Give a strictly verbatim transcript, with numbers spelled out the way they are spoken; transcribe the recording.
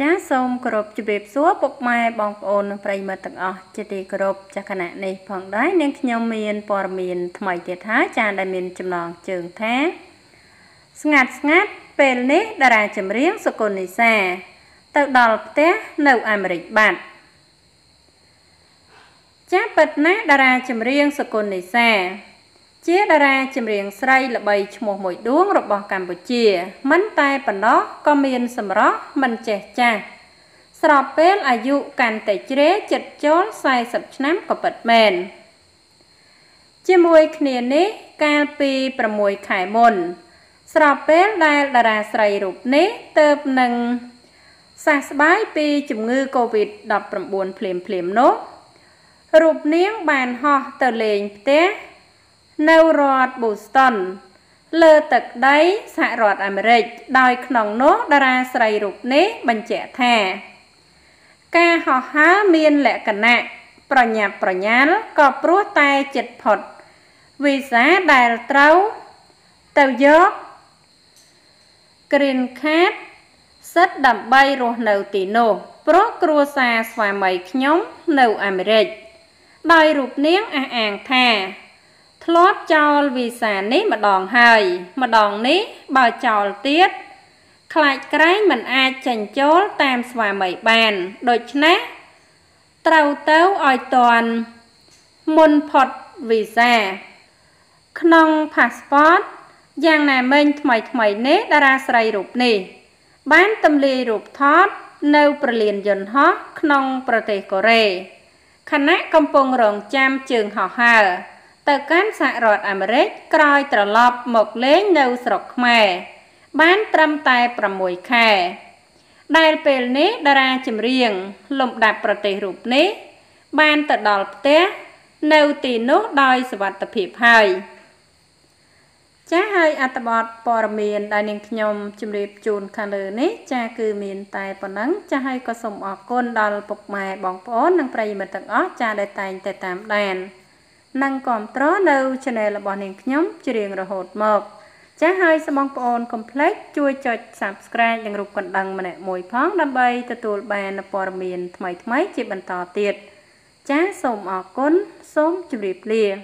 Cha som crop to babe soap of my bump on primat chitty crop chakanet nay punk dine and yum me and pour me and mighty hatch and I mean chim long chung tan. Snap snap, pale nay, the ranchum real so conny say. Tuck dollop there, no amric bat. Chap at night, the ranchum real so conny say. Chia the ranchum real side by chmo moy doom robot campuchia. Man type and dog, come in some rock, man chest chat. Strap pale, I you can take ray, jet jaw, size of snap, copper man. Chimoy clearly, can be promoy kaimon. Strap pale, dial the rasray rope, nay, turp nung. Sass by pay, chimney covid, dub from bone plim plim no. Rope name, ban hot the lane there. No rod Boston. Lơ tật đấy, xạ rọt Americ, đòi nòng nốt đà ra sầy rụp nế, bằng trẻ thè. Ca họ há miên lẹ cả nạ, prò nhạp prò nhán, cọp rút tay chịch phọt. Vì giá đài trâu, tàu giót. Green cat, sất đầm bay ruột nâu tì nô, pró crua xa xoài mây nhóm nâu Americ. Đòi rụp niếng àng àng thè. Lót chòl vì xà ní mà đòn hơi, mà đòn ní bà chòl tiết. Khlạch cái mình ai chành chốt tam xoài mẩy bàn, đôi nát. Trâu tấu oi toàn, môn phọt vì xà. Knong passport, giang nà mênh thmầy thmầy ní đa ra sầy rụp ní. Bán tâm lì rụp thót, nâu bà liền dần hót, knong bà tì cổ rê. Khả nát công bông rộn cham trường họ hờ. Tờ cán xạ rọt Americ, coi trở lọp một lế nâu sọc mè, bán trăm tay bà mùi khè. Đài bèl ní đà ra chìm riêng, lụm đạp bà tì rụp ní, bán tờ đọl tế, nâu tì nốt đôi sửa vật tập hiệp hơi. Chá hơi ạ tập bọt bò rà miền đài nền nhòm chìm riêng chùn khá lửa ní, chá cư miền tay bà nắng, chá hơi có sông ọ côn đọl bọc mè bóng phố nâng prây mật tầng ớt chá đài tành tệ tạm đàn. Năng còn tró nâu cho nên là bọn hình nhóm chưa riêng rồi hột mộc. Chá hơi sẽ mong bọn complex chui cho subscribe đăng rụp quần đăng mà nè mùi phóng đam bay từ tù bàn là bò miền thmây thmây chị bần tỏ tiệt. Chá xồm ọ cốn xóm chùm điệp lìa.